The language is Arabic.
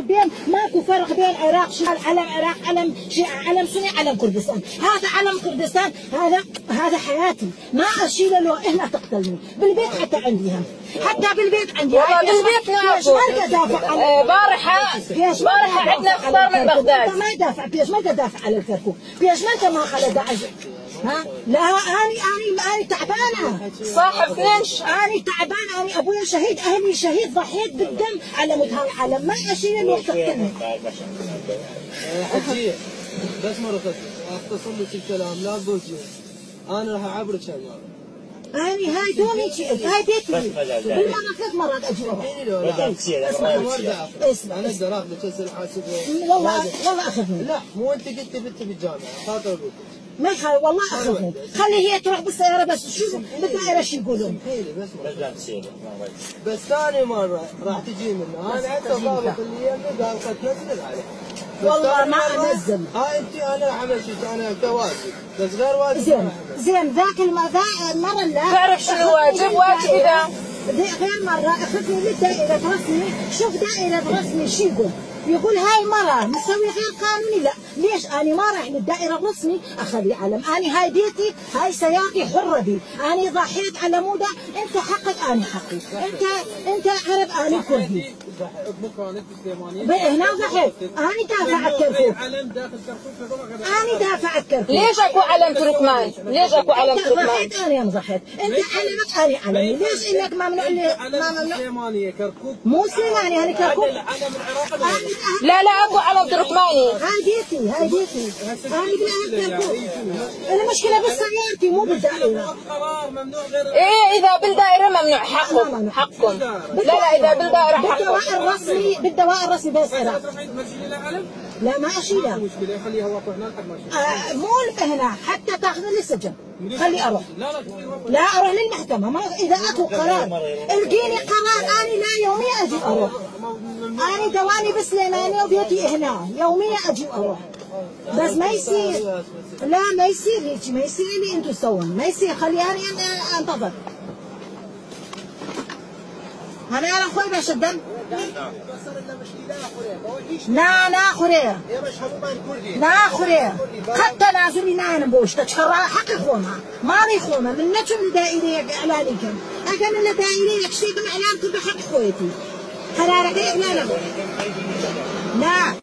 بين ماكو فرق بين عراق شمال، علم عراق، علم شيعة، علم سني، علم كردستان. هذا علم كردستان، هذا حياتي، ما اشيله لو الا تقتلني. بالبيت حتى عنديها، حتى بالبيت عندي والله بالبيت نعرفه. ما دافع عن بارحه عندنا اخبار من بغداد. ما يدافع بيش، ما دافع على الكركوك بيش، ما خلى داعش. ها لا، أنا تعبانة صاحب فنش، أنا تعبانة، أنا أبويا شهيد، أهلي شهيد، ضحيت بالدم على مود هالعالم، ما أشيل اللي يحتقني. حجية بس مرة أختصر لك الكلام، لا تبوجي، أنا راح أعبرك هالمرة. أنا هاي دومي، هاي بيتي، بالمرة 3 مرات أجي وراها. اسمع، أنا أقدر آخذك هسه الحاسب. والله أخذني. لا مو أنت قلت بنتي بالجامعة، خاطر أقول لك. ما يخالف والله اخذهم، خلي هي تروح بالسياره بس شوفوا بالدائره شو يقولون. بس ثاني مره راح تجي منها، انا حتى ضابط اللي يمي قال قد تنزل عليها. والله ما انزل. ها انت انا عملت انا كواجب بس غير واجب. زين ذاك المره لا تعرف شنو واجب، واجبي ذا. غير مره اخذني للدائره برسمي، شوف دائره برسمي شو يقول. يقول هاي مرة مسوي غير قانوني. لا ليش؟ أنا ما رايح للدائرة الرسمي أخلي علم، أنا هاي بيتي، هاي سيارتي حرة بي، أنا ضحيت على مودة. أنت حقك، أنا حقي، أنت عرب، أنا كردي، هنا ضحيت، أنا دافعت كركوك، أنا دافعت كركوك. ليش أكو علم تركمان؟ ليش أكو علم تركمان؟ أنت ضحيت، أنا انضحيت، أنت علمك، أنا علمي. ليش إنك ممنوع سليمانية كركوك؟ مو سليمانية، أنا كركوك. لا أبو علم تركماني. هاي بيتي أنا بالأهل. المشكلة بالسيارتي مو بالدائرة. إيه إذا بالدائرة ممنوع، حقكم. لا إذا بالدائرة حقكم. بالدواء الرسمي بس إذا. لا ما أشيلها. مشكلة خليها واقف هنا لحد ما أشيلها. مو هنا حتى تاخذني السجن. خلي أروح. لا أروح للمحكمة، ما إذا أكو قرار. القيني قرار، أنا لا يوميا أجي أروح. أنا دواني بسليمانية وبيتي هنا، يوميا أجي وأروح. بس ما يصير، لا ما يصير هيك، ما يصير اللي أنتم تسوون، ما يصير. خلياني أنا أنتظر. أنا أعرف خوي باش الدم. نا خوريه، نا خوريه، حتى نازلي نانا بوشتا تشرا حق خونا، ماني خونا من نجم دائرية إعلانيكم، أجا من دائرية يكشيكم إعلانكم بحق خويتي. قرارك إعلانكم. لا